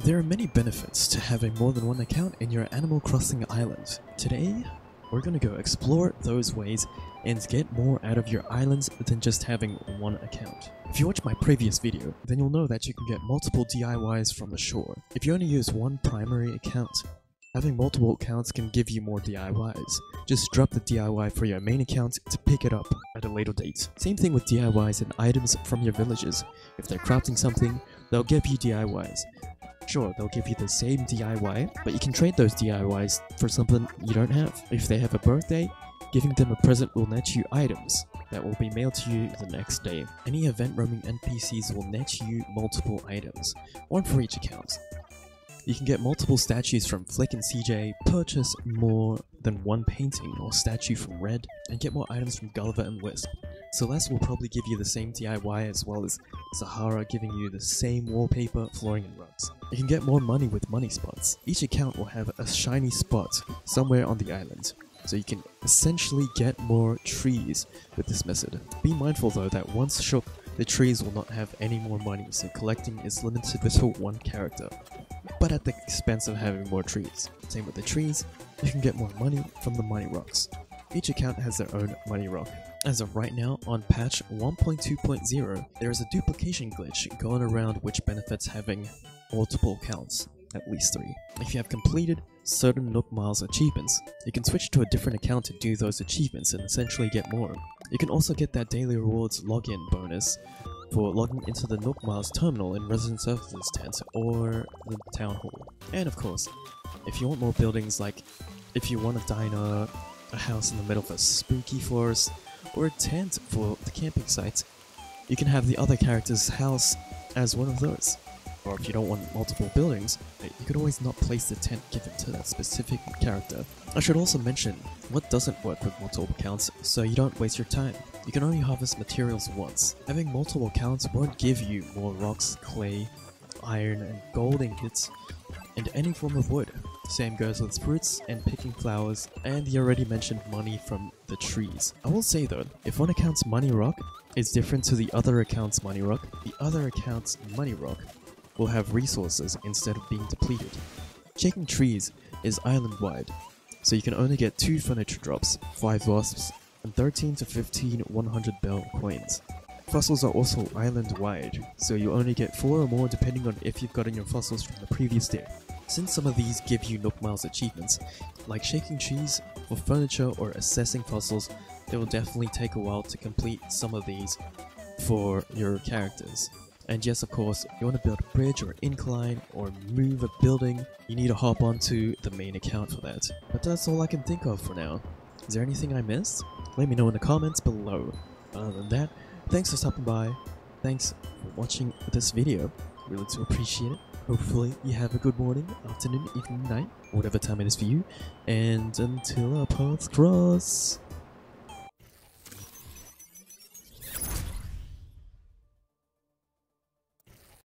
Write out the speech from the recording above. There are many benefits to having more than one account in your Animal Crossing island. Today, we're gonna go explore those ways and get more out of your islands than just having one account. If you watch my previous video, then you'll know that you can get multiple DIYs from the shore. If you only use one primary account, having multiple accounts can give you more DIYs. Just drop the DIY for your main account to pick it up at a later date. Same thing with DIYs and items from your villages. If they're crafting something, they'll give you DIYs. Sure, they'll give you the same DIY, but you can trade those DIYs for something you don't have. If they have a birthday, giving them a present will net you items that will be mailed to you the next day. Any event roaming NPCs will net you multiple items, one for each account. You can get multiple statues from Flick and CJ, purchase more than one painting or statue from Red, and get more items from Gulliver and Wisp. Celeste will probably give you the same DIY, as well as Sahara giving you the same wallpaper, flooring and rugs. You can get more money with money spots. Each account will have a shiny spot somewhere on the island, so you can essentially get more trees with this method. Be mindful though that once shook, the trees will not have any more money, so collecting is limited to one character, but at the expense of having more trees. Same with the trees, you can get more money from the money rocks. Each account has their own money rock. As of right now, on patch 1.2.0, there is a duplication glitch going around which benefits having multiple accounts, at least 3. If you have completed certain Nook Miles achievements, you can switch to a different account to do those achievements and essentially get more. You can also get that daily rewards login bonus for logging into the Nook Miles terminal in Resident Services tent or the Town Hall. And of course, if you want more buildings, like if you want a diner, a house in the middle of a spooky forest, or a tent for the camping site, you can have the other character's house as one of those. Or if you don't want multiple buildings, you could always not place the tent given to that specific character. I should also mention what doesn't work with multiple accounts, so you don't waste your time. You can only harvest materials once. Having multiple accounts won't give you more rocks, clay, iron, and gold ingots, and any form of wood. Same goes with fruits and picking flowers, and the already mentioned money from the trees. I will say though, if one account's money rock is different to the other account's money rock, the other account's money rock will have resources instead of being depleted. Checking trees is island-wide, so you can only get 2 furniture drops, 5 wasps, and 13 to 15 100 bell coins. Fossils are also island-wide, so you only get 4 or more depending on if you've gotten your fossils from the previous day. Since some of these give you Nook Miles achievements, like shaking trees for furniture or assessing fossils, it will definitely take a while to complete some of these for your characters. And yes, of course, if you want to build a bridge or incline or move a building, you need to hop onto the main account for that. But that's all I can think of for now. Is there anything I missed? Let me know in the comments below. Other than that, thanks for stopping by. Thanks for watching this video. Really do appreciate it. Hopefully you have a good morning, afternoon, evening, night, whatever time it is for you. And until our paths cross...